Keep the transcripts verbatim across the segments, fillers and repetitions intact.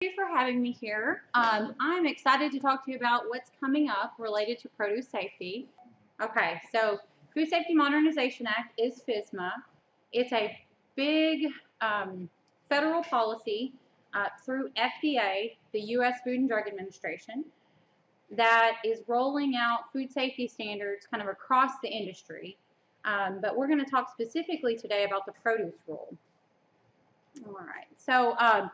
Thank you for having me here. Um, I'm excited to talk to you about what's coming up related to produce safety. Okay, so Food Safety Modernization Act is FSMA. It's a big um, federal policy uh, through F D A, the U S Food and Drug Administration, that is rolling out food safety standards kind of across the industry. Um, but we're going to talk specifically today about the produce rule. All right, so um,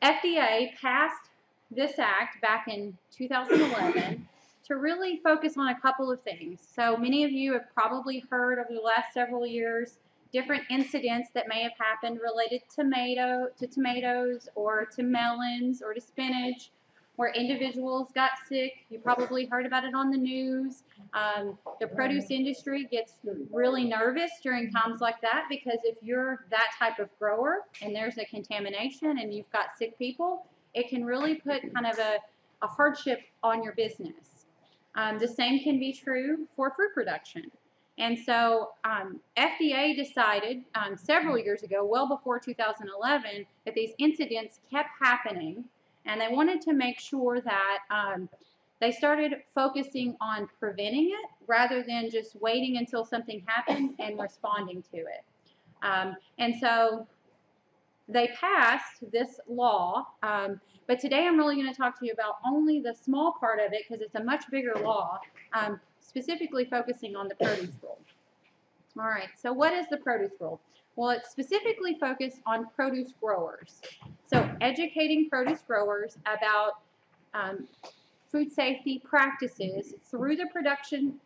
F D A passed this act back in two thousand eleven to really focus on a couple of things. So many of you have probably heard over the last several years different incidents that may have happened related tomato to tomatoes or to melons or to spinach where individuals got sick. You probably heard about it on the news. Um, the produce industry gets really nervous during times like that, because if you're that type of grower and there's a contamination and you've got sick people, it can really put kind of a, a hardship on your business. Um, the same can be true for fruit production. And so um, F D A decided um, several years ago, well before two thousand eleven, that these incidents kept happening, and they wanted to make sure that um, they started focusing on preventing it rather than just waiting until something happened and responding to it. Um, and so they passed this law, um, but today I'm really going to talk to you about only the small part of it, because it's a much bigger law, um, specifically focusing on the produce rule. All right, so what is the produce rule? Well, it's specifically focused on produce growers. So educating produce growers about um, food safety practices through the production,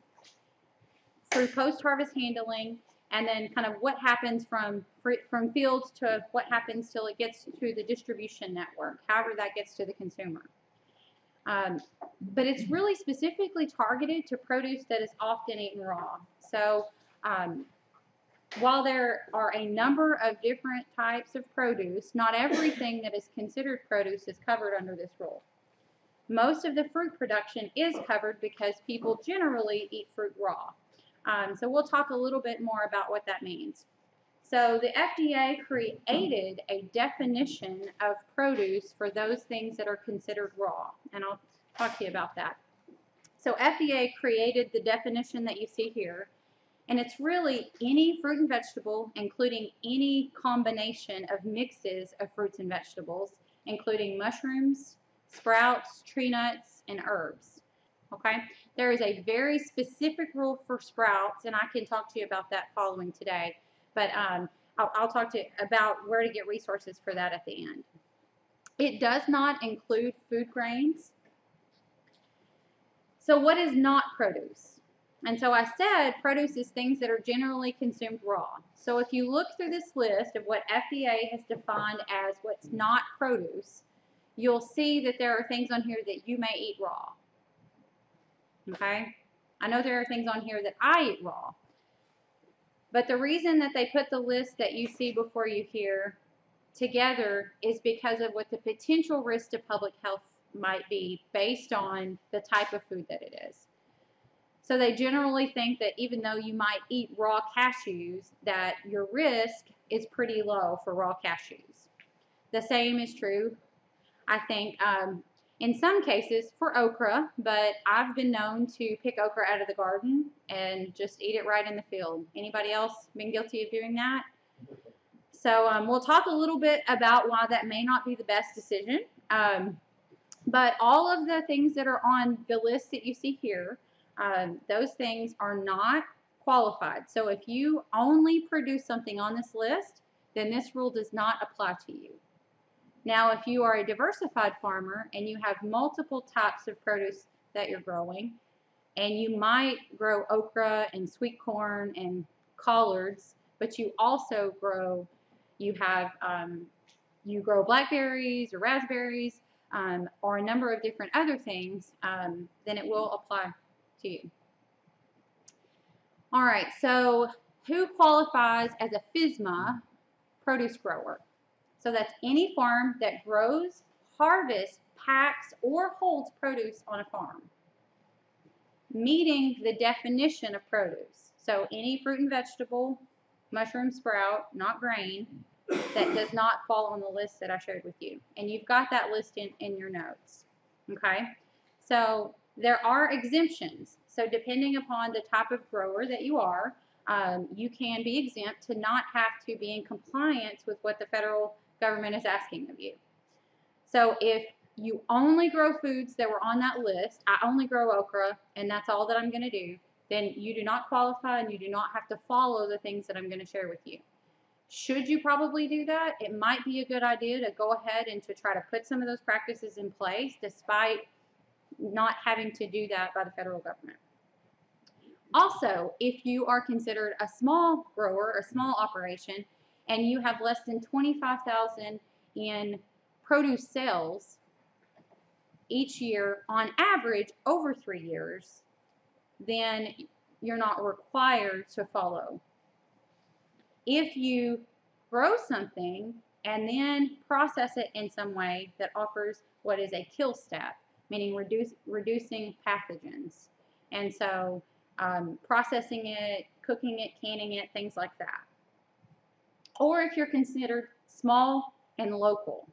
through post-harvest handling, and then kind of what happens from, from fields to what happens till it gets to the distribution network, however that gets to the consumer. Um, but it's really specifically targeted to produce that is often eaten raw. So um, while there are a number of different types of produce, not everything that is considered produce is covered under this rule. Most of the fruit production is covered because people generally eat fruit raw. Um, so we'll talk a little bit more about what that means. So the F D A created a definition of produce for those things that are considered raw, and I'll talk to you about that. So F D A created the definition that you see here, and it's really any fruit and vegetable, including any combination of mixes of fruits and vegetables, including mushrooms, sprouts, tree nuts, and herbs. Okay, there is a very specific rule for sprouts, and I can talk to you about that following today, but um, I'll, I'll talk to you about where to get resources for that at the end. It does not include food grains. So what is not produce? And so I said produce is things that are generally consumed raw. So if you look through this list of what F D A has defined as what's not produce, you'll see that there are things on here that you may eat raw. Okay? I know there are things on here that I eat raw. But the reason that they put the list that you see before you here together is because of what the potential risk to public health might be based on the type of food that it is. So they generally think that even though you might eat raw cashews, that your risk is pretty low for raw cashews. The same is true, I think, um, in some cases for okra, but I've been known to pick okra out of the garden and just eat it right in the field. Anybody else been guilty of doing that? So um, we'll talk a little bit about why that may not be the best decision. Um, but all of the things that are on the list that you see here, um, those things are not qualified. So if you only produce something on this list, then this rule does not apply to you. Now, if you are a diversified farmer and you have multiple types of produce that you're growing, and you might grow okra and sweet corn and collards, but you also grow, you have, um, you grow blackberries or raspberries um, or a number of different other things, um, then it will apply to you. All right, so who qualifies as a FSMA produce grower? So that's any farm that grows, harvests, packs, or holds produce on a farm, meeting the definition of produce. So any fruit and vegetable, mushroom, sprout, not grain, that does not fall on the list that I shared with you. And you've got that list in, in your notes. Okay? So there are exemptions. So depending upon the type of grower that you are, um, you can be exempt to not have to be in compliance with what the federal government is asking of you. So if you only grow foods that were on that list, I only grow okra and that's all that I'm going to do, then you do not qualify and you do not have to follow the things that I'm going to share with you. Should you probably do that? It might be a good idea to go ahead and to try to put some of those practices in place despite not having to do that by the federal government. Also, if you are considered a small grower or small operation and you have less than twenty-five thousand dollars in produce sales each year on average over three years, then you're not required to follow. If you grow something and then process it in some way that offers what is a kill step, meaning reduce, reducing pathogens. And so um, processing it, cooking it, canning it, things like that. Or if you're considered small and local.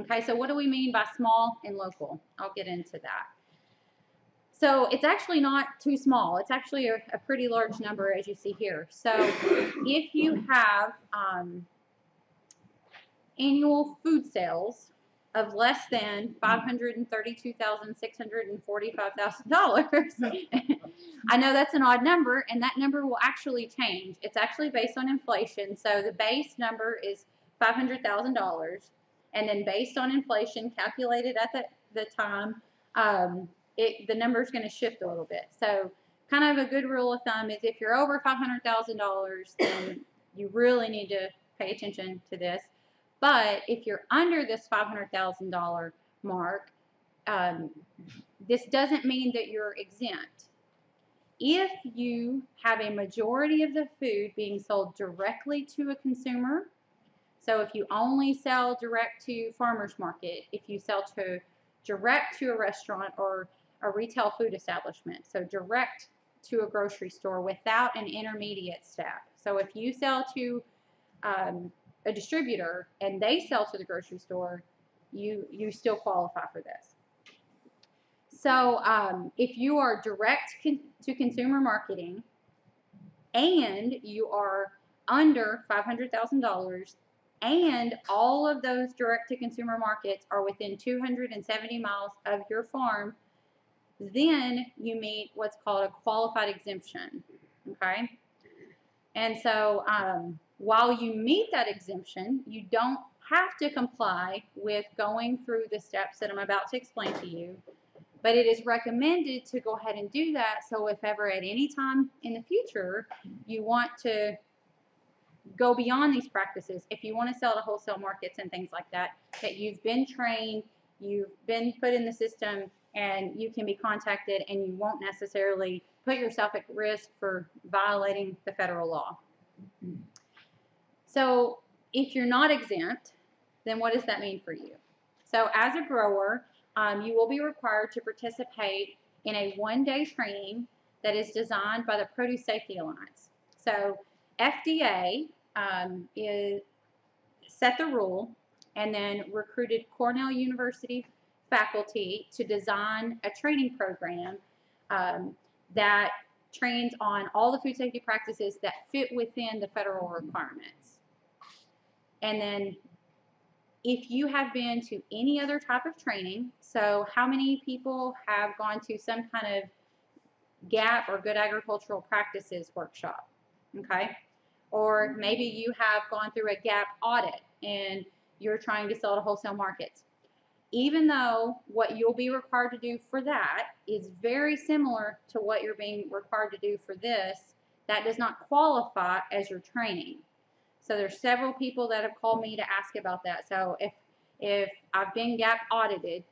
Okay, so what do we mean by small and local? I'll get into that. So it's actually not too small. It's actually a, a pretty large number, as you see here. So if you have um, annual food sales of less than five hundred thirty-two thousand six hundred forty-five dollars, I know that's an odd number, and that number will actually change. It's actually based on inflation. So the base number is five hundred thousand dollars, and then based on inflation calculated at the, the time, um, It, the number is going to shift a little bit. So kind of a good rule of thumb is if you're over five hundred thousand dollars, then you really need to pay attention to this. But if you're under this five hundred thousand dollar mark, um, this doesn't mean that you're exempt. If you have a majority of the food being sold directly to a consumer, so if you only sell direct to farmers market, if you sell to direct to a restaurant or a retail food establishment, so direct to a grocery store without an intermediate step. So if you sell to um, a distributor and they sell to the grocery store, you, you still qualify for this. So um, if you are direct con to consumer marketing and you are under five hundred thousand dollars and all of those direct to consumer markets are within two hundred seventy miles of your farm, then you meet what's called a qualified exemption, okay? And so um, while you meet that exemption, you don't have to comply with going through the steps that I'm about to explain to you, but it is recommended to go ahead and do that, so if ever at any time in the future you want to go beyond these practices, if you want to sell to wholesale markets and things like that, that you've been trained, you've been put in the system, and you can be contacted and you won't necessarily put yourself at risk for violating the federal law. So if you're not exempt, then what does that mean for you? So as a grower, um, you will be required to participate in a one-day training that is designed by the Produce Safety Alliance. So F D A um, is, set the rule and then recruited Cornell University faculty to design a training program um, that trains on all the food safety practices that fit within the federal requirements. And then if you have been to any other type of training, so how many people have gone to some kind of GAP or Good Agricultural Practices workshop, okay? Or maybe you have gone through a GAP audit and you're trying to sell to wholesale markets. Even though what you'll be required to do for that is very similar to what you're being required to do for this, that does not qualify as your training. So there's several people that have called me to ask about that. So if, if I've been GAP audited,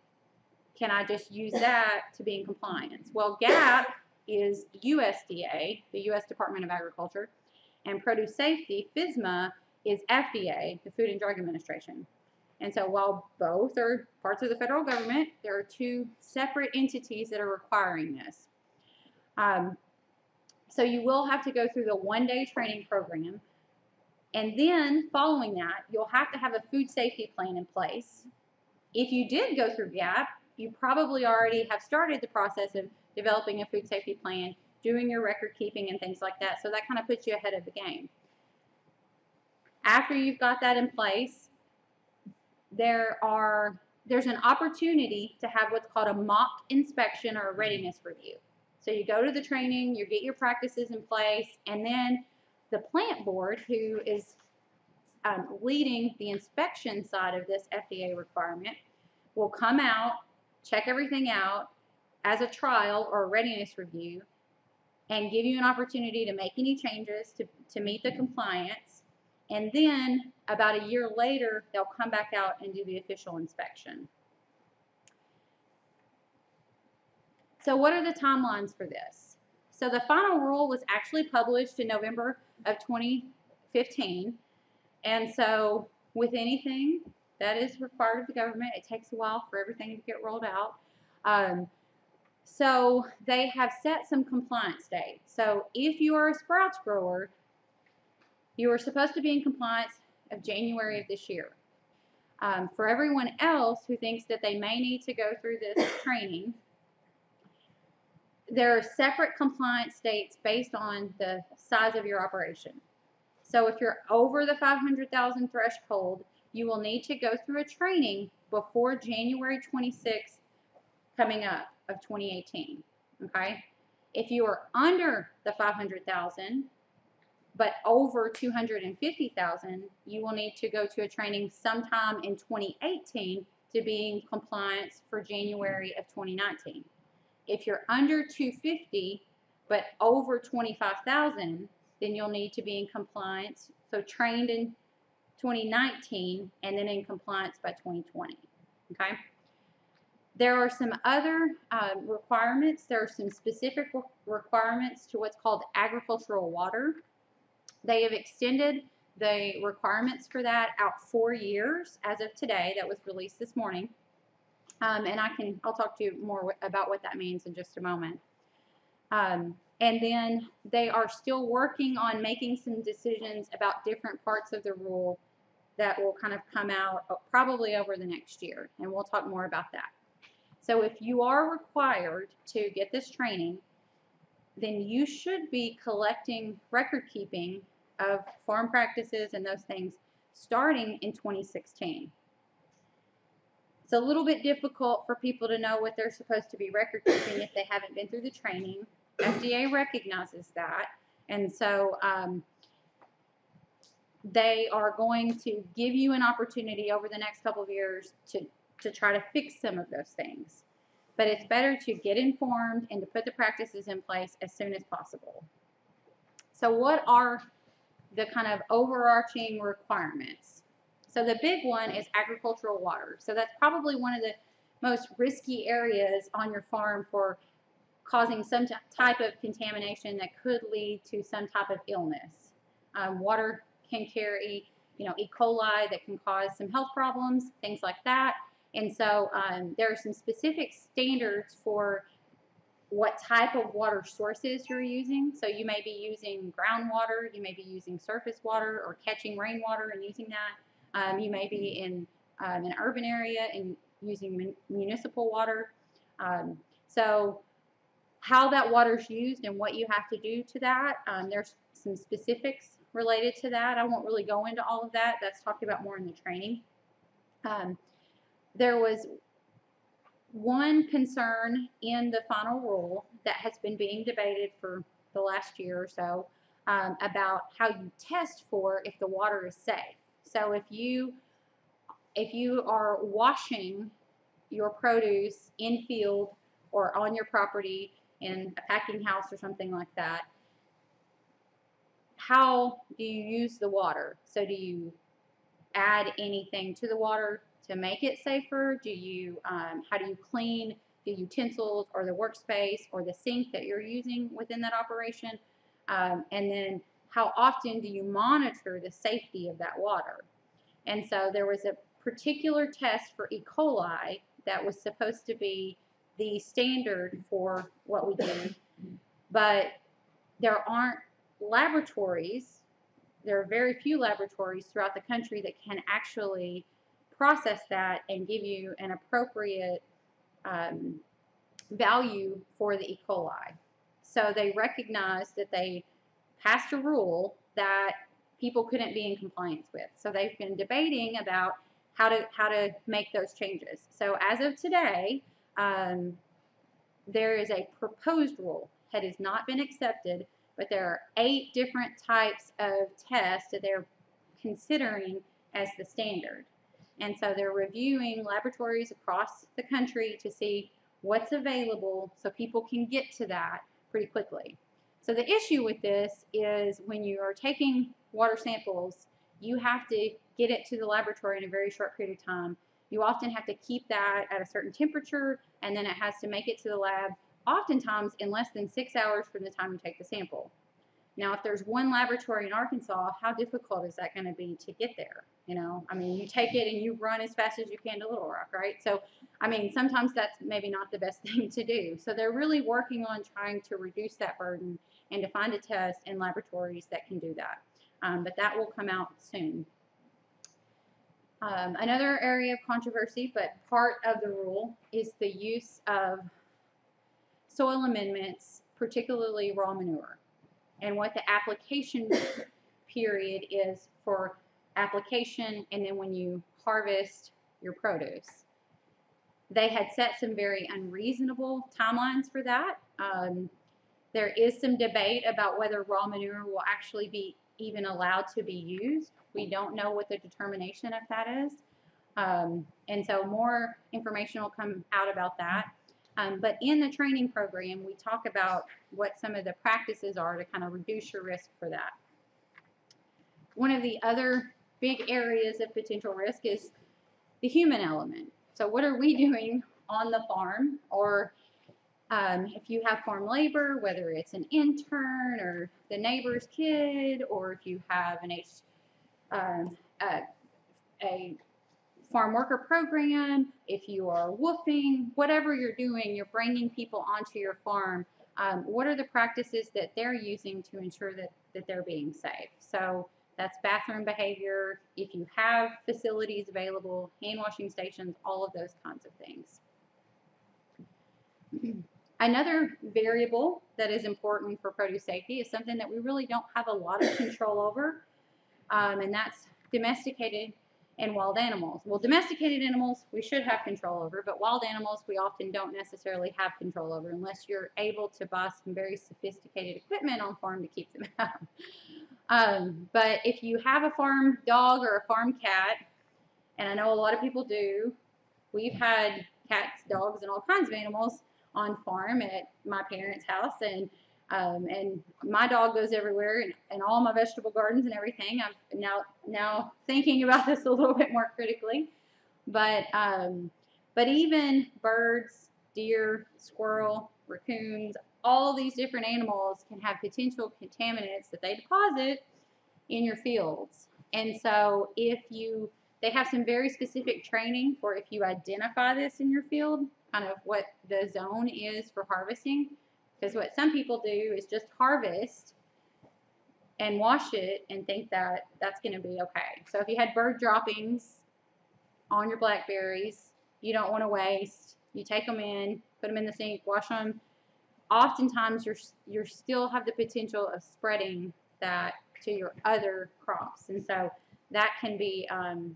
can I just use that to be in compliance? Well, GAP is U S D A, the U S Department of Agriculture, and Produce Safety, FSMA, is F D A, the Food and Drug Administration. And so while both are parts of the federal government, there are two separate entities that are requiring this. Um, so you will have to go through the one-day training program. And then following that, you'll have to have a food safety plan in place. If you did go through GAP, you probably already have started the process of developing a food safety plan, doing your record keeping and things like that. So that kind of puts you ahead of the game. After you've got that in place, there are, there's an opportunity to have what's called a mock inspection or a readiness review. So you go to the training, you get your practices in place, and then the plant board, who is um, leading the inspection side of this F D A requirement, will come out, check everything out as a trial or a readiness review, and give you an opportunity to make any changes to, to meet the compliance. And then about a year later, they'll come back out and do the official inspection. So what are the timelines for this? So the final rule was actually published in November of twenty fifteen. And so with anything that is required of the government, it takes a while for everything to get rolled out. Um, so they have set some compliance dates. So if you are a sprouts grower, you are supposed to be in compliance of January of this year. Um, for everyone else who thinks that they may need to go through this training, there are separate compliance dates based on the size of your operation. So if you're over the five hundred thousand threshold, you will need to go through a training before January twenty-sixth coming up of twenty eighteen, okay? If you are under the five hundred thousand, but over two hundred fifty thousand, you will need to go to a training sometime in twenty eighteen to be in compliance for January of twenty nineteen. If you're under two hundred fifty, but over twenty-five thousand, then you'll need to be in compliance, so trained in twenty nineteen and then in compliance by twenty twenty, okay? There are some other um, requirements. There are some specific re requirements to what's called agricultural water. They have extended the requirements for that out four years as of today. That was released this morning. Um, and I can, I'll talk to you more about what that means in just a moment. Um, and then they are still working on making some decisions about different parts of the rule that will kind of come out probably over the next year. And we'll talk more about that. So if you are required to get this training, then you should be collecting record keeping of farm practices and those things starting in twenty sixteen. It's a little bit difficult for people to know what they're supposed to be record keeping if they haven't been through the training. F D A recognizes that, and so um, they are going to give you an opportunity over the next couple of years to, to try to fix some of those things. But it's better to get informed and to put the practices in place as soon as possible. So what are the kind of overarching requirements? So the big one is agricultural water. So that's probably one of the most risky areas on your farm for causing some type of contamination that could lead to some type of illness. Um, water can carry, you know, E. coli that can cause some health problems, things like that. And so um, there are some specific standards for what type of water sources you're using. So you may be using groundwater, you may be using surface water, or catching rainwater and using that. Um, you may be in um, an urban area and using mun municipal water. Um, so how that water is used and what you have to do to that, um, there's some specifics related to that. I won't really go into all of that. That's talked about more in the training. Um, there was one concern in the final rule that has been being debated for the last year or so um, about how you test for if the water is safe. So if you, if you are washing your produce in field or on your property in a packing house or something like that, how do you use the water? So do you add anything to the water to make it safer? Do you, um, how do you clean the utensils or the workspace or the sink that you're using within that operation? Um, and then how often do you monitor the safety of that water? And so there was a particular test for E. coli that was supposed to be the standard for what we do, but there aren't laboratories there are very few laboratories throughout the country that can actually process that and give you an appropriate um, value for the E. coli. So they recognized that they passed a rule that people couldn't be in compliance with. So they've been debating about how to, how to make those changes. So as of today, um, there is a proposed rule that has not been accepted, but there are eight different types of tests that they're considering as the standard. And so they're reviewing laboratories across the country to see what's available so people can get to that pretty quickly. So the issue with this is when you are taking water samples, you have to get it to the laboratory in a very short period of time. You often have to keep that at a certain temperature, and then it has to make it to the lab, oftentimes in less than six hours from the time you take the sample. Now, if there's one laboratory in Arkansas, how difficult is that going to be to get there? You know, I mean, you take it and you run as fast as you can to Little Rock, right? So, I mean, sometimes that's maybe not the best thing to do. So they're really working on trying to reduce that burden and to find a test in laboratories that can do that. Um, but that will come out soon. Um, another area of controversy, but part of the rule, is the use of soil amendments, particularly raw manure, and what the application period is for application and then when you harvest your produce. They had set some very unreasonable timelines for that. Um, there is some debate about whether raw manure will actually be even allowed to be used. We don't know what the determination of that is. Um, and so more information will come out about that. Um, but in the training program, we talk about what some of the practices are to kind of reduce your risk for that. One of the other big areas of potential risk is the human element. So what are we doing on the farm? Or um, if you have farm labor, whether it's an intern or the neighbor's kid, or if you have an H, um, a, a farm worker program, if you are woofing, whatever you're doing, you're bringing people onto your farm, um, what are the practices that they're using to ensure that, that they're being safe? So that's bathroom behavior, if you have facilities available, hand washing stations, all of those kinds of things. Another variable that is important for produce safety is something that we really don't have a lot of control over, um, and that's domesticated and wild animals. Well, domesticated animals we should have control over, but wild animals we often don't necessarily have control over unless you're able to buy some very sophisticated equipment on farm to keep them out. Um, but if you have a farm dog or a farm cat, and I know a lot of people do, we've had cats, dogs, and all kinds of animals on farm at my parents' house, and um, and my dog goes everywhere, and, and all my vegetable gardens and everything. I'm now now thinking about this a little bit more critically, but um, but even birds, deer, squirrel, raccoons, all these different animals can have potential contaminants that they deposit in your fields. And so if you, they have some very specific training for if you identify this in your field, kind of what the zone is for harvesting. Because what some people do is just harvest and wash it and think that that's going to be okay. So if you had bird droppings on your blackberries, you don't want to waste. You take them in, put them in the sink, wash them. Oftentimes, you're you still have the potential of spreading that to your other crops, and so that can be um,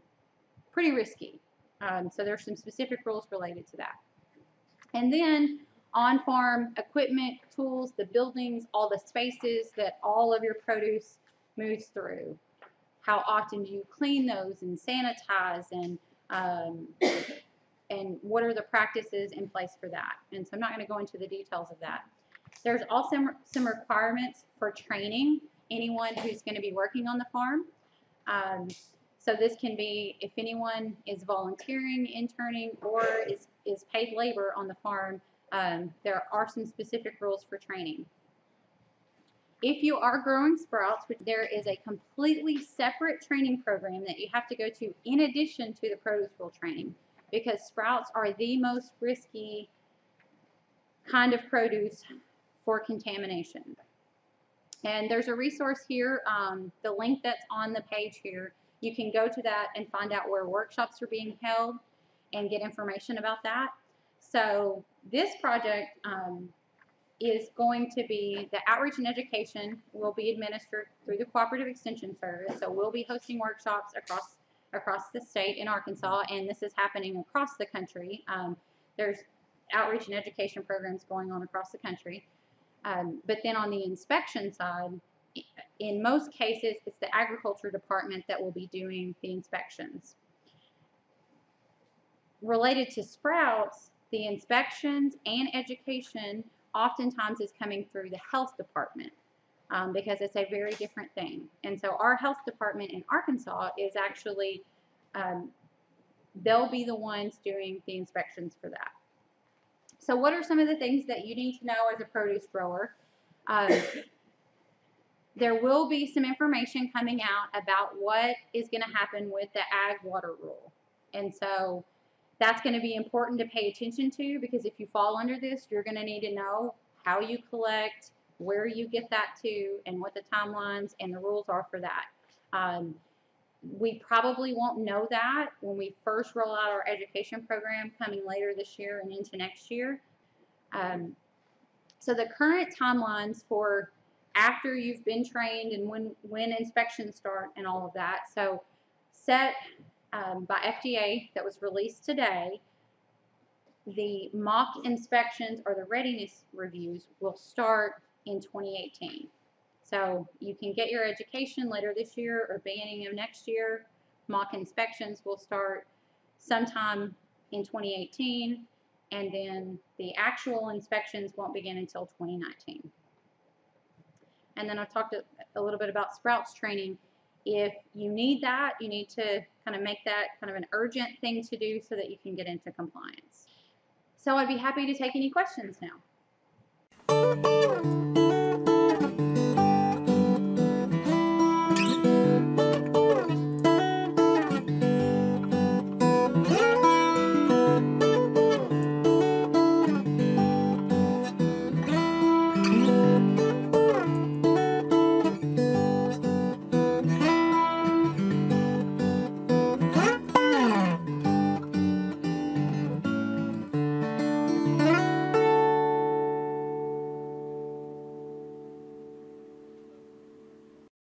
pretty risky. Um, so there's some specific rules related to that. And then on-farm equipment, tools, the buildings, all the spaces that all of your produce moves through. How often do you clean those and sanitize, and um, and what are the practices in place for that? And so I'm not going to go into the details of that. There's also some requirements for training anyone who's going to be working on the farm. Um, so this can be if anyone is volunteering, interning, or is, is paid labor on the farm, um, there are some specific rules for training. If you are growing sprouts, there is a completely separate training program that you have to go to in addition to the produce rule training, because sprouts are the most risky kind of produce for contamination. And there's a resource here, um, the link that's on the page here. You can go to that and find out where workshops are being held and get information about that. So this project um, is going to be, the outreach and education will be administered through the Cooperative Extension Service. So we'll be hosting workshops across across the state in Arkansas, and this is happening across the country. Um, there's outreach and education programs going on across the country. Um, but then on the inspection side, in most cases, it's the agriculture department that will be doing the inspections. Related to sprouts, the inspections and education oftentimes is coming through the health department um, because it's a very different thing. And so our health department in Arkansas is actually, um, they'll be the ones doing the inspections for that. So what are some of the things that you need to know as a produce grower? Um, there will be some information coming out about what is going to happen with the ag water rule. And so that's going to be important to pay attention to, because if you fall under this, you're going to need to know how you collect, where you get that to, and what the timelines and the rules are for that. Um, we probably won't know that when we first roll out our education program coming later this year and into next year. Um, so the current timelines for after you've been trained and when, when inspections start and all of that. So set um, by F D A that was released today, the mock inspections or the readiness reviews will start in twenty eighteen. So you can get your education later this year or beginning of next year. Mock inspections will start sometime in twenty eighteen, and then the actual inspections won't begin until twenty nineteen. And then I talked a little bit about sprouts training. If you need that, you need to kind of make that kind of an urgent thing to do so that you can get into compliance. So I'd be happy to take any questions now.